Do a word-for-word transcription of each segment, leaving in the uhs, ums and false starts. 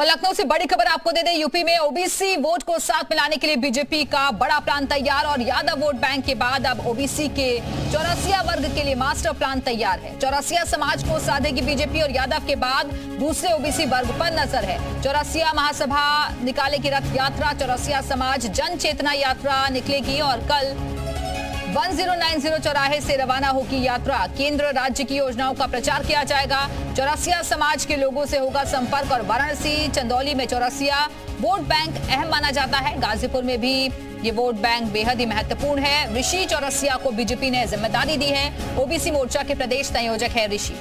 और लखनऊ से बड़ी खबर आपको दे दें, यूपी में ओबीसी वोट को साथ मिलाने के लिए बीजेपी का बड़ा प्लान तैयार और यादव वोट बैंक के बाद अब ओबीसी के चौरासिया वर्ग के लिए मास्टर प्लान तैयार है। चौरासिया समाज को साधेगी बीजेपी और यादव के बाद दूसरे ओबीसी वर्ग पर नजर है। चौरासिया महासभा निकालेगी रथ यात्रा, चौरासिया समाज जन चेतना यात्रा निकलेगी और कल दस नब्बे चौराहे से रवाना होगी यात्रा। केंद्र राज्य की योजनाओं का प्रचार किया जाएगा, चौरासिया समाज के लोगों से होगा संपर्क और वाराणसी चंदौली में चौरासिया वोट बैंक अहम माना जाता है। गाजीपुर में भी ये वोट बैंक बेहद ही महत्वपूर्ण है। ऋषि चौरसिया को बीजेपी ने जिम्मेदारी दी है। ओबीसी मोर्चा के प्रदेश संयोजक है ऋषि।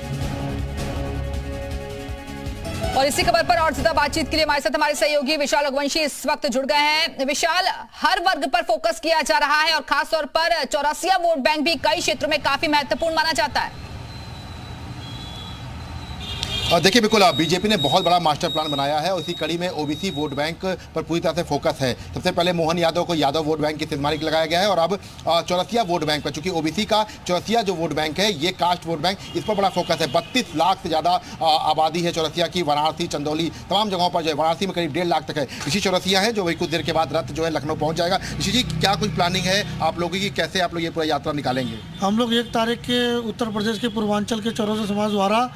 और इसी खबर पर और ज्यादा बातचीत के लिए हमारे साथ हमारे सहयोगी विशाल अगवंशी इस वक्त जुड़ गए हैं। विशाल, हर वर्ग पर फोकस किया जा रहा है और खासतौर पर चौरासिया वोट बैंक भी कई क्षेत्रों में काफी महत्वपूर्ण माना जाता है। देखिए बिल्कुल, बीजेपी ने बहुत बड़ा मास्टर प्लान बनाया है। उसी कड़ी में ओबीसी वोट बैंक पर पूरी तरह से फोकस है। सबसे पहले मोहन यादव को यादव वोट बैंक की सिद्धमार्ग लगाया गया है और अब चौरसिया वोट बैंक पर, चूंकि ओबीसी का चौरसिया जो वोट बैंक है ये कास्ट वोट बैंक, इस पर बड़ा फोकस है। बत्तीस लाख से ज़्यादा आबादी है चौरसिया की। वाराणसी चंदौली तमाम जगहों पर जो है, वाराणसी में करीब डेढ़ लाख तक है। ऋषि चौरसिया है जो वही कुछ देर के बाद रथ जो है लखनऊ पहुँच जाएगा। ऋषि जी, क्या कुछ प्लानिंग है आप लोगों की, कैसे आप लोग ये पूरा यात्रा निकालेंगे? हम लोग एक तारीख के उत्तर प्रदेश के पूर्वांचल के चौरसिया समाज द्वारा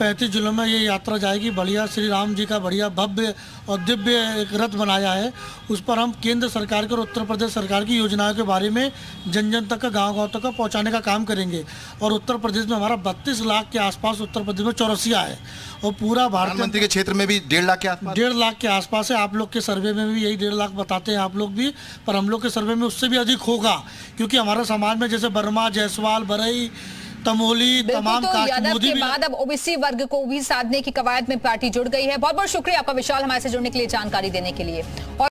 पैंतीस जिलों में ये यात्रा जाएगी। बढ़िया श्री राम जी का बढ़िया भव्य और दिव्य एक रथ बनाया है, उस पर हम केंद्र सरकार के और उत्तर प्रदेश सरकार की योजनाओं के बारे में जन जन तक का, गांव गांव तक का पहुंचाने का काम करेंगे। और उत्तर प्रदेश में हमारा बत्तीस लाख के आसपास उत्तर प्रदेश में चौरसिया है और पूरा भारत के क्षेत्र में भी डेढ़ लाख के आसपास डेढ़ लाख के आसपास है। आप लोग के सर्वे में भी यही डेढ़ लाख बताते हैं आप लोग भी, पर हम लोग के सर्वे में उससे भी अधिक होगा, क्योंकि हमारा समाज में जैसे बर्मा, जायसवाल, बरई, तमोली, तमाम तो यादव के बाद अब ओबीसी वर्ग को भी साधने की कवायद में पार्टी जुड़ गई है। बहुत बहुत शुक्रिया आपका विशाल, हमारे से जुड़ने के लिए, जानकारी देने के लिए। और